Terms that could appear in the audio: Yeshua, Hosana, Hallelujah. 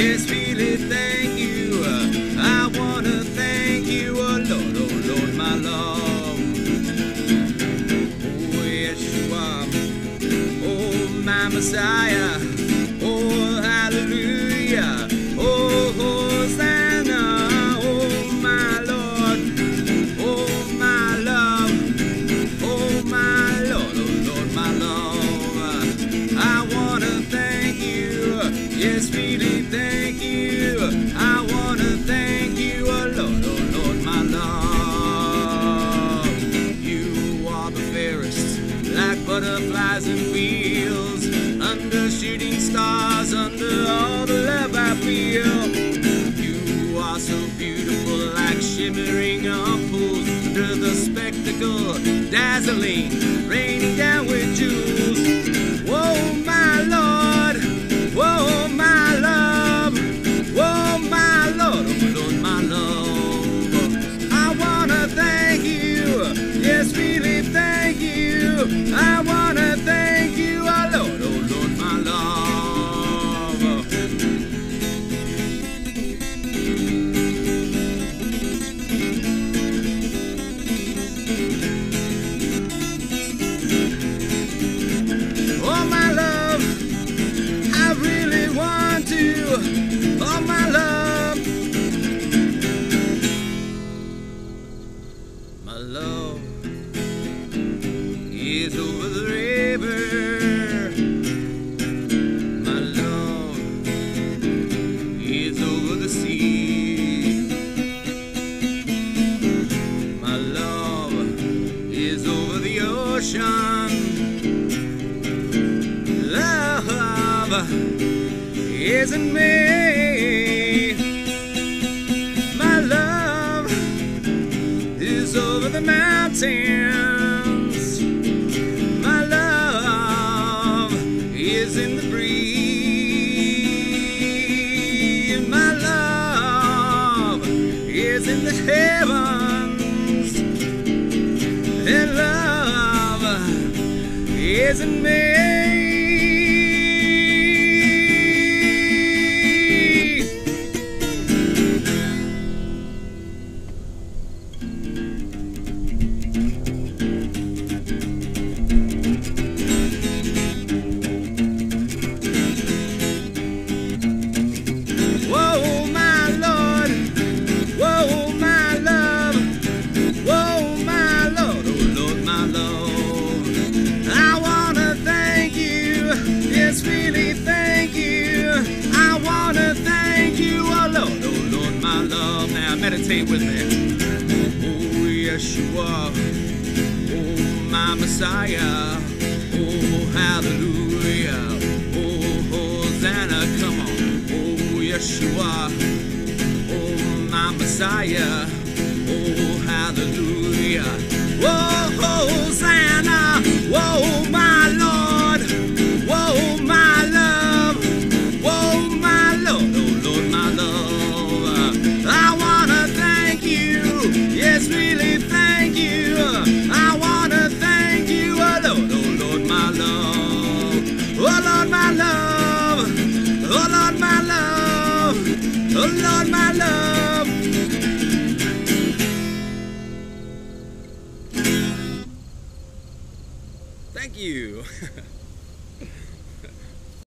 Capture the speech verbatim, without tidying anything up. Yes, really thank you. I want to thank you, oh Lord, oh Lord, my Lord. Oh, Yeshua, oh, my Messiah. Oh, hallelujah. Oh, Hosana, oh, my Lord. Oh, my love. Oh, my Lord, oh Lord, my love. I want to thank you. Yes, really. Thank you, I want to thank you, oh Lord, oh Lord, my love. You are the fairest, like butterflies and wheels, under shooting stars, under all the love I feel. You are so beautiful, like shimmering opals, under the spectacle, dazzling, raining down with jewels. Whoa, my Lord, whoa, my love. I want to thank you, oh Lord, oh Lord, my love. Oh, my love, I really want to, oh, my love. My love is over the river, my love is over the sea, my love is over the ocean, love is in me, my love is over the mountain. In the breeze, my love is in the heavens, and love is in me. Meditate with me. Oh, Yeshua, oh, my Messiah, oh, hallelujah, oh, Hosanna, come on. Oh, Yeshua, oh, my Messiah, oh, hallelujah, oh, Hosanna, oh, my Lord, oh, my love, oh, my Lord, oh, Lord, my love. Yes, really, thank you. I want to thank you, oh Lord, oh Lord, my love. Oh Lord, my love. Oh Lord, my love. Oh Lord, my love. Thank you.